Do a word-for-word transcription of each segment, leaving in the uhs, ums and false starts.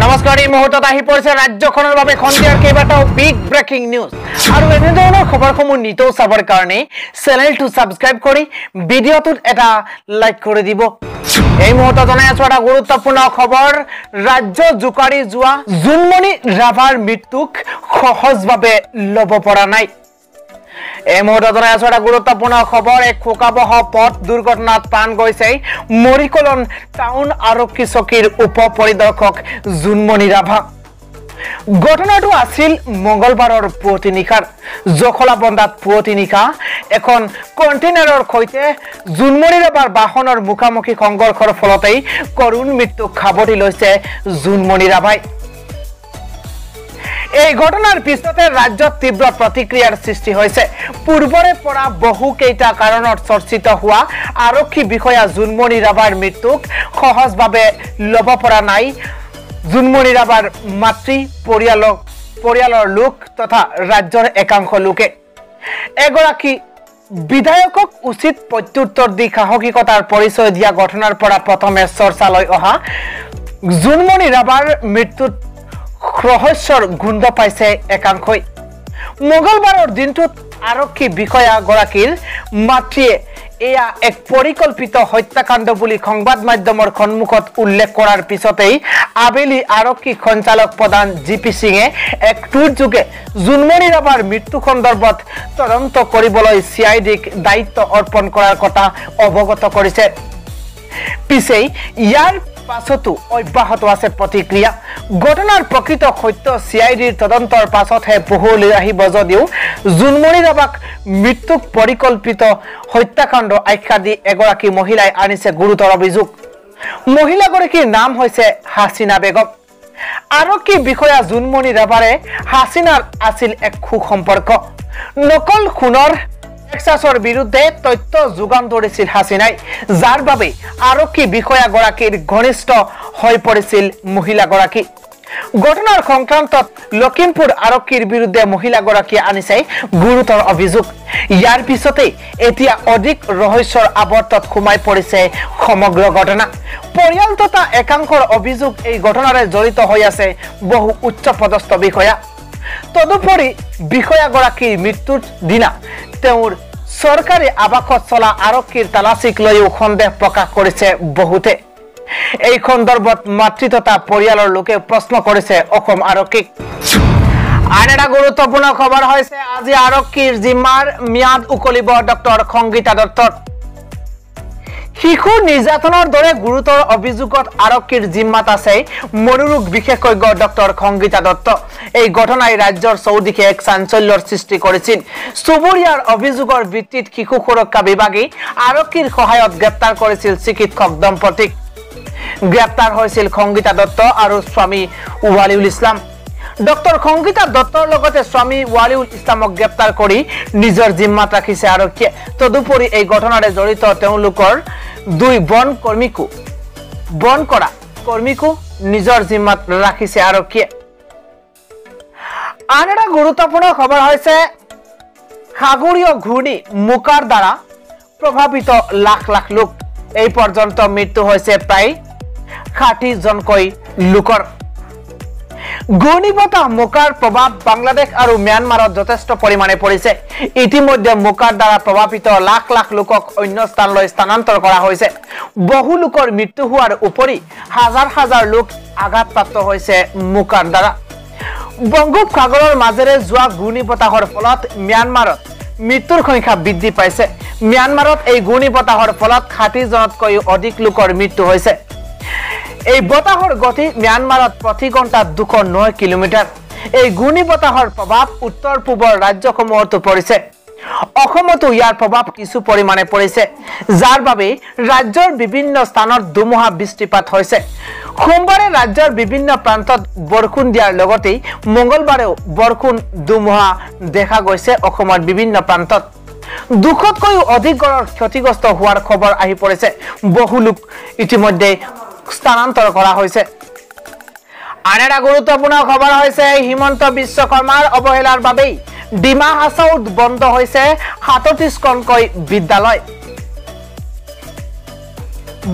নমস্কার, এই মুহূৰ্তত আহি পৰিছে ৰাজ্যখনৰ বাবে খন্দিয়াৰ কেইবাটাও বিগ ব্ৰেকিং নিউজ আৰু এনেধৰণৰ খবৰসমূহ নিতৌ চাবৰ কাৰণে চেনেলটো সাবস্ক্রাইব কৰি ভিডিঅটোত এটা লাইক কৰি দিব। এই মুহূৰ্তত জনাই আছো এটা গুৰুত্বপূৰ্ণ খবৰ, ৰাজ্য জুকাৰি যোৱা জুনমণি ৰাভাৰ মৃত্যুক সহজভাৱে লব পৰা নাই। এই মুহূৰ্তত জনাই আছো এটা গুৰুত্বপূৰ্ণ খবৰ, এক খোকাবহ পথ দুৰ্ঘটনাত প্ৰাণ গৈছে মৰিকলন টাউন আৰক্ষী চকীৰ উপ পৰিদৰ্শক জুনমণি ৰাভা। ঘটনাটো আছিল মঙ্গলবাৰৰ পুৱতি নিশাৰ জখলাবন্দাত পুৱতি নিশা এখন কণ্টেইনাৰৰ সৈতে জুনমণি ৰাভাৰ বাহনৰ মুখামুখি সংঘৰ্ষৰ ফলতেই কৰুণ মৃত্যু সাৱটি লৈছে জুনমণি ৰাভাই। এই ঘটনার পিছতে রাজ্যত তীব্র প্রতিক্রিয়ার সৃষ্টি হয়েছে। পূর্বরে পৰা বহু কেইটা কারণত চর্চিত হওয়া আরক্ষী বিষয়া জুনমণি ৰাভাৰ মৃত্যুক সহজভাৱে লব পৰা নাই। জুনমণি ৰাভাৰ মাতৃ, পৰিয়াল, পৰিয়ালৰ লোক তথা ৰাজ্যৰ একাংশ লোকে এগৰাকী বিধায়কক উচিত প্ৰত্যুত্তৰ দি সাহসিকতাৰ পৰিচয় দিয়া ঘটনাৰ পৰা প্ৰথমে চৰ্চালৈ অহা জুনমণি ৰাভাৰ মৃত্যুত রহস্যর গুণ্ড পাইছে একাংশই। মঙ্গলবাৰৰ দিনটোত আৰক্ষী বিষয়াগৰাকীৰ মাতৃয়ে এয়া এক পৰিকল্পিত হত্যাকাণ্ড বুলি সংবাদ মাধ্যমৰ সন্মুখত উল্লেখ কৰাৰ পিছতেই আবেলি আৰক্ষী সঞ্চালক প্ৰধান জি পি সিঙে এক টুইটযোগে জুনমণি ৰাভাৰ মৃত্যু সন্দৰ্ভত তদন্ত কৰিবলৈ চি আই ডিক দায়িত্ব অৰ্পণ কৰাৰ কথা অৱগত কৰিছে। পিছে ইয়াৰ পাছতো অব্যাহত আছে প্ৰতিক্ৰিয়া। ঘটনাৰ প্ৰকৃত সত্য চি আই ডিৰ তদন্তৰ পাছতহে পোহৰলৈ আহিব যদিও জুনমণি ৰাভাক মৃত্যুক পৰিকল্পিত হত্যাকাণ্ড আখ্যা দি এগৰাকী মহিলাই আনিছে গুৰুতৰ অভিযোগ। মহিলাগৰাকীৰ নাম হৈছে হাছিনা বেগম। আৰক্ষী বিষয়া জুনমণি ৰাভাৰে হাছিনাৰ আছিল এক সু সম্পৰ্ক। নকল খুনৰ টেক্সাছৰ বিৰুদ্ধে তথ্য যোগান ধৰিছিল হাছিনাই, যাৰ বাবে আৰক্ষী বিষয়াগৰাকীৰ ঘনিষ্ঠ হৈ পৰিছিল মহিলাগৰাকী। ঘটনাৰ সংক্ৰান্তত লখিমপুৰ আৰক্ষীৰ বিৰুদ্ধে মহিলাগৰাকীয়ে আনিছে গুৰুতৰ অভিযোগ। ইয়াৰ পিছতেই এতিয়া অধিক ৰহস্যৰ আৱৰ্তত সোমাই পৰিছে সমগ্ৰ ঘটনা। পৰিয়াল তথা একাংশৰ অভিযোগ এই ঘটনাৰে জড়িত হৈ আছে বহু উচ্চপদস্থ বিষয়া। তদুপৰি বিষয়াগৰাকীৰ মৃত্যুৰ দিনা তেওঁৰ চৰকাৰী আৱাসত চলা আৰক্ষীৰ তালাচীক লৈও সন্দেহ প্ৰকাশ কৰিছে বহুতে। এই সন্দৰ্ভত মাতৃ তথা পৰিয়ালৰ লোকে প্ৰশ্ন কৰিছে অসম আৰক্ষীক। আন এটা গুৰুত্বপূৰ্ণ খবৰ হৈছে আজি আৰক্ষীৰ জিম্মাৰ ম্যাদ উকলিব ডক্টৰ সংগীতা দত্তৰ। শিশু নিৰ্যাতনৰ দৰে গুৰুতৰ অভিযোগত আৰক্ষীৰ জিম্মাত আছে মনোৰোগ বিশেষজ্ঞ ডক্টৰ সংগীতা দত্ত। এই ঘটনাই ৰাজ্যৰ চৌদিশে এক চাঞ্চল্যৰ সৃষ্টি কৰিছিল। চুবুৰীয়াৰ অভিযোগৰ ভিত্তিত শিশু সুৰক্ষা বিভাগে আৰক্ষীৰ সহায়ত গ্ৰেপ্তাৰ কৰিছিল চিকিৎসক দম্পতীক। গ্ৰেপ্তাৰ হৈছিল সংগীতা দত্ত আৰু স্বামী ৱালিউল ইছলাম। ডক্টৰ সংগীতা দত্তৰ লগতে স্বামী ৱালিউল ইছলামক গ্ৰেপ্তাৰ কৰি নিজৰ জিম্মাত ৰাখিছে আৰক্ষীয়ে। তদুপৰি এই ঘটনাৰে জড়িত তেওঁলোকৰ দুই বন কৰ্মীকো বন কৰা কৰ্মীকো নিজৰ জিম্মাত ৰাখিছে আৰক্ষীয়ে। আন এটা গুৰুত্বপূৰ্ণ খবৰ হৈছে সাগৰীয় ঘূৰ্ণী মোকাৰ দ্বাৰা প্ৰভাৱিত লাখ লাখ লোক। এই পৰ্যন্ত মৃত্যু হৈছে প্ৰায় ষাঠি জনকৈ লোকৰ। ঘূৰ্ণীবতাহ মোকাৰ প্ৰভাৱ বাংলাদেশ আৰু ম্যানমাৰত যথেষ্ট পৰিমাণে পৰিছে। ইতিমধ্যে মোকাৰ দ্বাৰা প্ৰভাৱিত লাখ লাখ লোকক অন্য স্থানলৈ স্থানান্তৰ কৰা হৈছে। বহু লোকৰ মৃত্যু হোৱাৰ উপৰি হাজাৰ হাজাৰ লোক আঘাতপ্ৰাপ্ত হৈছে মোকাৰ দ্বাৰা। বংগোপসাগৰৰ মাজেৰে যোৱা ঘূৰ্ণীবতাহৰ ফলত ম্যানমাৰত মৃত্যুৰ সংখ্যা বৃদ্ধি পাইছে। ম্যানমাৰত এই ঘূৰ্ণীবতাহৰ ফলত ষাঠি জনতকৈও অধিক লোকৰ মৃত্যু হৈছে। এই বতাহৰ গতি ম্যানমাৰত প্ৰতি ঘণ্টাত দুশ ন কিলোমিটাৰ। এই ঘূৰ্ণীবতাহৰ প্ৰভাৱ উত্তৰ পূবৰ ৰাজ্যসমূহতো পৰিছে। অসমতো ইয়াৰ প্ৰভাৱ কিছু পৰিমাণে পৰিছে, যাৰ বাবে ৰাজ্যৰ বিভিন্ন স্থানত ধুমুহা বৃষ্টিপাত হৈছে। সোমবাৰে ৰাজ্যৰ বিভিন্ন প্ৰান্তত বৰষুণ দিয়াৰ লগতে মঙ্গলবাৰেও বৰষুণ ধুমুহা দেখা গৈছে অসমৰ বিভিন্ন প্ৰান্তত। দুশতকৈও অধিক ঘৰৰ ক্ষতিগ্ৰস্ত হোৱাৰ খবৰ আহি পৰিছে। বহু লোক ইতিমধ্যে স্থানান্তৰ কৰা হৈছে। আন এটা গুৰুত্বপূৰ্ণ খবৰ হৈছে হিমন্ত বিশ্ব শৰ্মাৰ অৱহেলাৰ বাবেই ডিমা হাছাউত বন্ধ হৈছে সাতত্ৰিশখনকৈ বিদ্যালয়।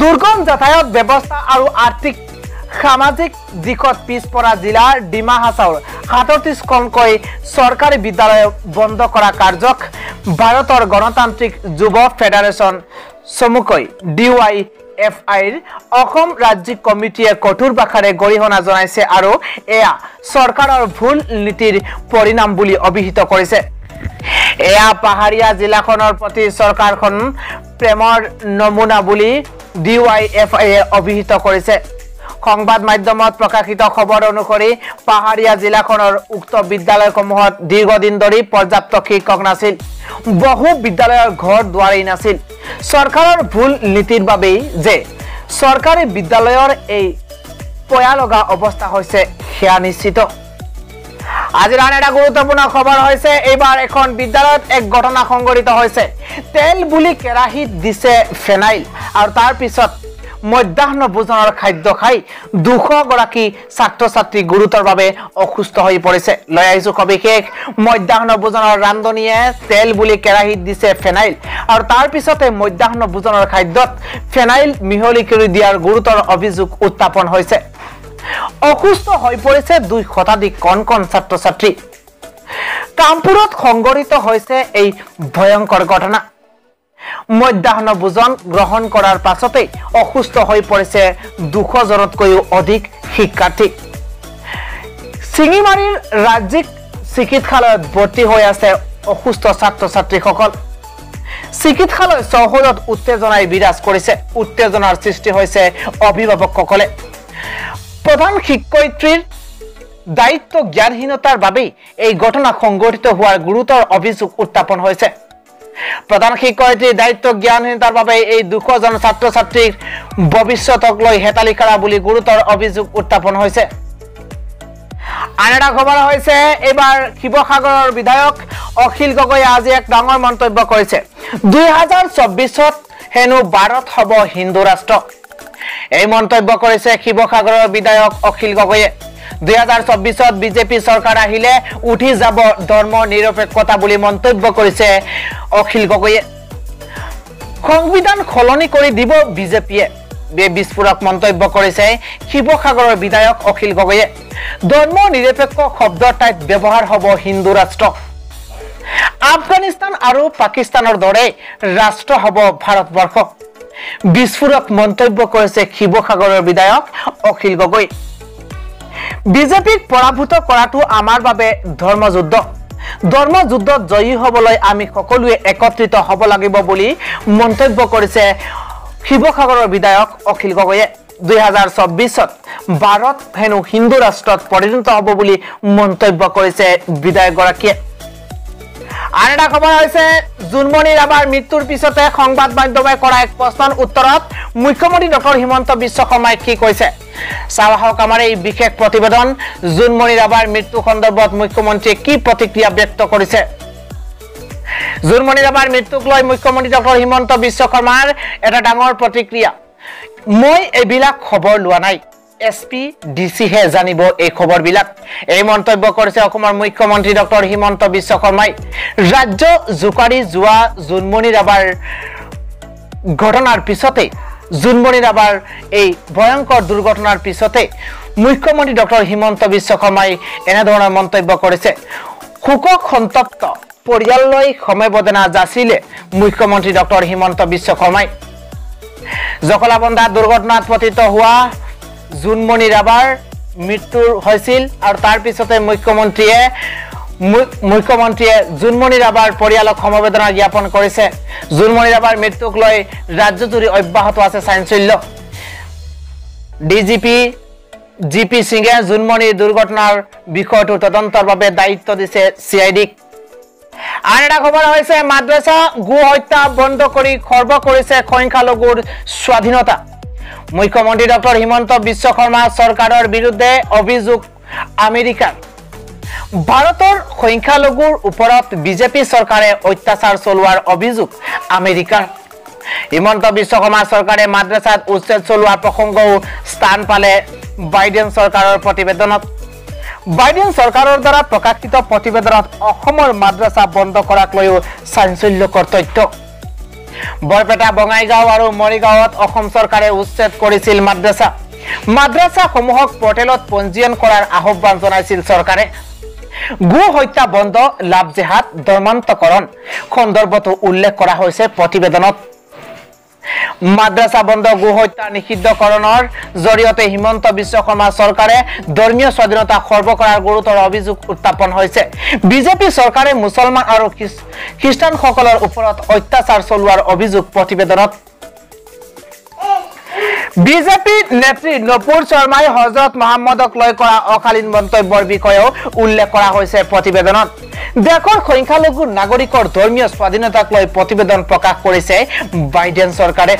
দুৰ্গম যাতায়াত ব্যৱস্থা আৰু আৰ্থিক সামাজিক দিকত পিছপৰা জিলাৰ ডিমা হাছাউৰ সাতত্ৰিশ খনকৈ চৰকাৰী বিদ্যালয় বন্ধ কৰা কাৰ্যক ভাৰতৰ গণতান্ত্ৰিক যুৱ ফেডাৰেচন সমুকৈ ডিউআই এফআইৰ অসম ৰাজ্যিক কমিটিয়ে কঠোৰ বাখাৰে গৰিহণা জনাইছে আৰু এয়া চৰকাৰৰ ভুল নীতিৰ পৰিণাম বুলি অভিহিত কৰিছে। এয়া পাহাৰীয়া জিলাখনৰ প্ৰতি চৰকাৰখন প্ৰেমৰ নমুনা বুলি ডিউআইএফআই অভিহিত কৰিছে। সংবাদ মাধ্যমত প্ৰকাশিত খবৰ অনুসৰি পাহাৰীয়া জিলাখনৰ উক্ত বিদ্যালয়সমূহত দীৰ্ঘদিন ধৰি পৰ্যাপ্ত শিক্ষক নাছিল। বহু বিদ্যালয়ৰ ঘৰ দুৱাৰেই নাছিল। চৰকাৰৰ ভুল নীতিৰ বাবে যে চৰকাৰী বিদ্যালয়ৰ এই পয়া লগা অৱস্থা হৈছে সেয়া নিশ্চিত। আজিৰ আন এটা গুৰুত্বপূৰ্ণ খবৰ হৈছে এইবাৰ এখন বিদ্যালয়ত এক ঘটনা সংঘটিত হৈছে। তেল বুলি কেৰাহীত দিছে ফেনাইল আৰু তাৰ পিছত মধ্যাহ্ন ভোজনৰ খাদ্য খাই দুশ গৰাকী ছাত্ৰ ছাত্ৰী গুৰুতৰভাৱে অসুস্থ হৈ পৰিছে। লৈ আহিছো সবিশেষ। মধ্যাহ্ন ভোজনৰ ৰান্ধনীয়ে তেল বুলি কেৰাহীত দিছে ফেনাইল আৰু তাৰ পিছতে মধ্যাহ্ন ভোজনৰ খাদ্যত ফেনাইল মিহলি কৰি দিয়াৰ গুৰুতৰ অভিযোগ উত্থাপন হৈছে। অসুস্থ হৈ পৰিছে দুই শতাধিক কণ কণ ছাত্ৰ ছাত্ৰী। কামপুৰত সংঘটিত হৈছে এই ভয়ংকৰ ঘটনা। মধ্যাহ্ন ভোজন গ্ৰহণ কৰাৰ পাছতে অসুস্থ হৈ পৰিছে দুশ জনতকৈও অধিক শিক্ষাৰ্থী। ছিঙিমাৰীৰ ৰাজ্যিক চিকিৎসালয়ত ভৰ্তি হৈ আছে অসুস্থ ছাত্ৰ ছাত্ৰীসকল। চিকিৎসালয় চৌহদত উত্তেজনাই বিৰাজ কৰিছে। উত্তেজনাৰ সৃষ্টি হৈছে অভিভাৱকসকলে। প্ৰধান শিক্ষয়িত্ৰীৰ দায়িত্ব জ্ঞানহীনতাৰ বাবেই এই ঘটনা সংঘটিত হোৱাৰ গুৰুতৰ অভিযোগ উত্থাপন হৈছে। প্ৰধান শিক্ষয়িত্ৰীৰ দায়িত্ব জ্ঞানহীনতাৰ বাবে এই দুশজন ছাত্ৰ ছাত্ৰীৰ ভৱিষ্যতক লৈ হেতালি কৰা বুলি গুৰুতৰ অভিযোগ উত্থাপন হৈছে। আন এটা খবৰ হৈছে এইবাৰ শিৱসাগৰৰ বিধায়ক অখিল গগৈয়ে আজি এক ডাঙৰ মন্তব্য কৰিছে। দুই হাজাৰ চৌব্বিছত হেনো ভাৰত হ'ব হিন্দু ৰাষ্ট্ৰ। এই মন্তব্য কৰিছে শিৱসাগৰৰ বিধায়ক অখিল গগৈয়ে। দুই হাজাৰ চৌব্বিছত বিজেপি চৰকাৰ আহিলে উঠি যাব ধৰ্ম নিৰপেক্ষতা বুলি মন্তব্য কৰিছে অখিল গগৈয়ে। সংবিধান সলনি কৰি দিব বিজেপিয়ে, এই বিস্ফোৰক মন্তব্য কৰিছে শিৱসাগৰৰ বিধায়ক অখিল গগৈয়ে। ধৰ্ম নিৰপেক্ষ শব্দৰ ঠাইত ব্যৱহাৰ হ'ব হিন্দু ৰাষ্ট্ৰ। আফগানিস্তান আৰু পাকিস্তানৰ দৰে ৰাষ্ট্ৰ হ'ব ভাৰতবৰ্ষ। বিস্ফোৰক মন্তব্য কৰিছে শিৱসাগৰৰ বিধায়ক অখিল গগৈ। বিজেপিক পৰাভূত কৰাটো আমাৰ বাবে ধৰ্মযুদ্ধ। ধৰ্মযুদ্ধত জয়ী হ'বলৈ আমি সকলোৱে একত্ৰিত হ'ব লাগিব বুলি মন্তব্য কৰিছে শিৱসাগৰৰ বিধায়ক অখিল গগৈয়ে। দুই হাজাৰ চৌব্বিছত ভাৰত হেনো হিন্দু ৰাষ্ট্ৰত পৰিণত হ'ব বুলি মন্তব্য কৰিছে বিধায়কগৰাকীয়ে। আন এটা খবৰ হৈছে জুনমণি ৰাভাৰ মৃত্যুৰ পিছতে সংবাদ মাধ্যমে কৰা এক প্ৰশ্নৰ উত্তৰত মুখ্যমন্ত্ৰী ডক্টৰ হিমন্ত বিশ্ব শৰ্মাই কি কৈছে চাওক আমাৰ এই বিশেষ প্ৰতিবেদন। জুনমণি ৰাভাৰ মৃত্যু সন্দৰ্ভত মুখ্যমন্ত্ৰীয়ে কি প্ৰতিক্ৰিয়া ব্যক্ত কৰিছে। জুনমণি ৰাভাৰ মৃত্যুক লৈ মুখ্যমন্ত্ৰী ডক্টৰ হিমন্ত বিশ্ব শৰ্মাৰ এটা ডাঙৰ প্ৰতিক্ৰিয়া। মই এইবিলাক খবৰ লোৱা নাই, এছ পি ডি চিহে জানিব এই খবৰবিলাক। এই মন্তব্য কৰিছে অসমৰ মুখ্যমন্ত্ৰী ডক্টৰ হিমন্ত বিশ্ব শৰ্মাই। ৰাজ্য জোকাৰি যোৱা জুনমণি ৰাভাৰ ঘটনাৰ পিছতে, জুনমণি ৰাভাৰ এই ভয়ংকৰ দুৰ্ঘটনাৰ পিছতে মুখ্যমন্ত্ৰী ডক্টৰ হিমন্ত বিশ্ব শৰ্মাই এনেধৰণৰ মন্তব্য কৰিছে। শোকক সন্তপ্ত পৰিয়াললৈ সমবেদনা যাচিলে মুখ্যমন্ত্ৰী ডক্টৰ হিমন্ত বিশ্ব শৰ্মাই। জখলাবন্ধা দুৰ্ঘটনাত পতিত হোৱা জুনমণি ৰাভাৰ মৃত্যু হৈছিল আৰু তাৰ পিছতে মুখ্যমন্ত্ৰীয়ে মুখ্যমন্ত্ৰীয়ে জুনমণি ৰাভাৰ পৰিয়ালক সমবেদনা জ্ঞাপন কৰিছে। জুনমণি ৰাভাৰ মৃত্যুক লৈ ৰাজ্যজুৰি অব্যাহত আছে চাঞ্চল্য। D G P G P সিঙে জুনমণিৰ দুৰ্ঘটনাৰ বিষয়টো তদন্তৰ বাবে দায়িত্ব দিছে চি আই ডিক। আন এটা খবৰ হৈছে মাদ্ৰাছা গো হত্যা বন্ধ কৰি খৰ্ব কৰিছে সংখ্যালঘুৰ স্বাধীনতা। মুখ্যমন্ত্ৰী ডক্টৰ হিমন্ত বিশ্ব শৰ্মা চৰকাৰৰ বিৰুদ্ধে অভিযোগ আমেৰিকাৰ। ভাৰতৰ সংখ্যালঘুৰ ওপৰত বিজেপি চৰকাৰে অত্যাচাৰ চলোৱাৰ অভিযোগ আমেৰিকাৰ। হিমন্ত বিশ্ব শৰ্মা চৰকাৰে মাদ্ৰাছাত উচ্ছেদ চলোৱা প্ৰসংগও স্থান পালে বাইডেন চৰকাৰৰ প্ৰতিবেদনত। বাইডেন চৰকাৰৰ দ্বাৰা প্ৰকাশিত প্ৰতিবেদনত অসমৰ মাদ্ৰাছা বন্ধ কৰাক লৈও চাঞ্চল্যকৰ তথ্য। বৰপেটা, বঙাইগাঁও আৰু মৰিগাঁৱত অসম চৰকাৰে উচ্ছেদ কৰিছিল মাদ্ৰাছা। মাদ্রাসা সমূহক পৰ্টেলত পঞ্জীয়ন কৰাৰ আহ্বান জনাইছিল চৰকাৰে। গো হত্যা বন্ধ, লাভ জেহাদ ধৰ্মান্তকৰণ সন্দৰ্ভতো উল্লেখ কৰা হৈছে প্ৰতিবেদনত। মাদ্রাসা বন্ধ, গো হত্যা নিষিদ্ধকৰণৰ জৰিয়তে হিমন্ত বিশ্ব শৰ্মা চৰকাৰে ধৰ্মীয় স্বাধীনতা খৰ্ব কৰাৰ গুৰুতৰ অভিযোগ উত্থাপন হৈছে। বিজেপি চৰকাৰে মুছলমান আৰু খ্ৰীষ্টানসকলৰ ওপৰত অত্যাচাৰ চলোৱাৰ অভিযোগ প্ৰতিবেদনত। বিজেপি নেত্রী নপুৰ শৰ্মাই হজরত মোহাম্মদক লৈ কৰা অকালীন মন্তব্যৰ বিষয়েও উল্লেখ কৰা হৈছে প্ৰতিবেদনত। দেশৰ সংখ্যালঘু নাগৰিকৰ ধৰ্মীয় স্বাধীনতাক লৈ প্ৰতিবেদন প্ৰকাশ কৰিছে বাইডেন চৰকাৰে।